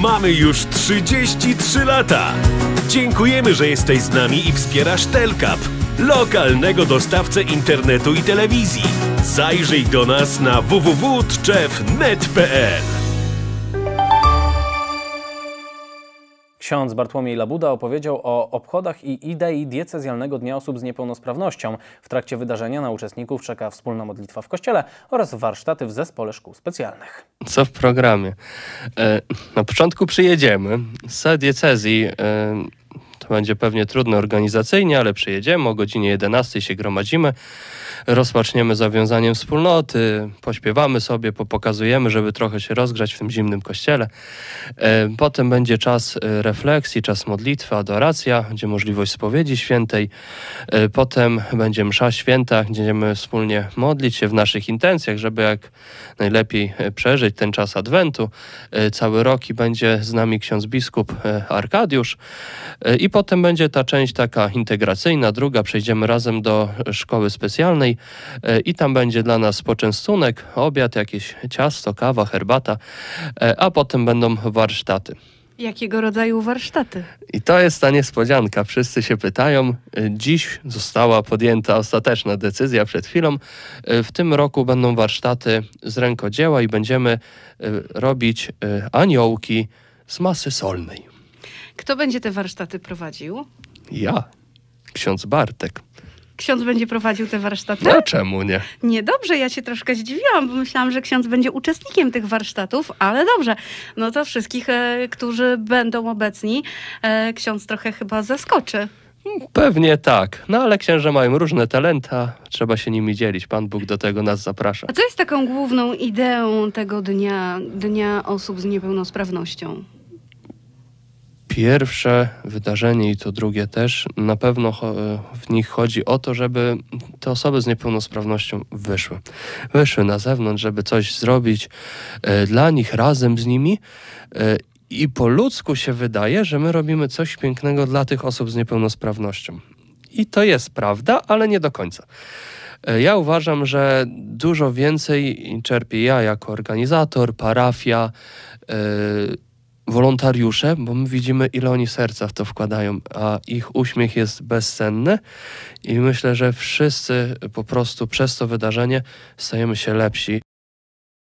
Mamy już 33 lata! Dziękujemy, że jesteś z nami i wspierasz Telkab, lokalnego dostawcę internetu i telewizji. Zajrzyj do nas na www.tczew.net.pl. Ksiądz Bartłomiej Labuda opowiedział o obchodach i idei Diecezjalnego Dnia Osób z Niepełnosprawnością. W trakcie wydarzenia na uczestników czeka wspólna modlitwa w kościele oraz warsztaty w Zespole Szkół Specjalnych. Co w programie? Na początku przyjedziemy z diecezji. To będzie pewnie trudne organizacyjnie, ale przyjedziemy. O godzinie 11 się gromadzimy. Rozpoczniemy zawiązaniem wspólnoty. Pośpiewamy sobie, popokazujemy, żeby trochę się rozgrzać w tym zimnym kościele. Potem będzie czas refleksji, czas modlitwy, adoracja. Będzie możliwość spowiedzi świętej. Potem będzie msza święta. Będziemy wspólnie modlić się w naszych intencjach, żeby jak najlepiej przeżyć ten czas Adwentu. Cały rok i będzie z nami ksiądz biskup Arkadiusz. I potem będzie ta część taka integracyjna, druga, przejdziemy razem do szkoły specjalnej i tam będzie dla nas poczęstunek, obiad, jakieś ciasto, kawa, herbata, a potem będą warsztaty. Jakiego rodzaju warsztaty? I to jest ta niespodzianka. Wszyscy się pytają. Dziś została podjęta ostateczna decyzja przed chwilą. W tym roku będą warsztaty z rękodzieła i będziemy robić aniołki z masy solnej. Kto będzie te warsztaty prowadził? Ja, ksiądz Bartek. Ksiądz będzie prowadził te warsztaty? No czemu nie? Nie, dobrze, ja się troszkę zdziwiłam, bo myślałam, że ksiądz będzie uczestnikiem tych warsztatów, ale dobrze. No to wszystkich, którzy będą obecni, ksiądz trochę chyba zaskoczy. Pewnie tak, no ale księża mają różne talenta, trzeba się nimi dzielić. Pan Bóg do tego nas zaprasza. A co jest taką główną ideą tego dnia, Dnia Osób z Niepełnosprawnością? Pierwsze wydarzenie i to drugie też, na pewno w nich chodzi o to, żeby te osoby z niepełnosprawnością wyszły. Wyszły na zewnątrz, żeby coś zrobić dla nich, razem z nimi. I po ludzku się wydaje, że my robimy coś pięknego dla tych osób z niepełnosprawnością. I to jest prawda, ale nie do końca. Ja uważam, że dużo więcej czerpię ja jako organizator, parafia, wolontariusze, bo my widzimy, ile oni serca w to wkładają, a ich uśmiech jest bezcenny i myślę, że wszyscy po prostu przez to wydarzenie stajemy się lepsi.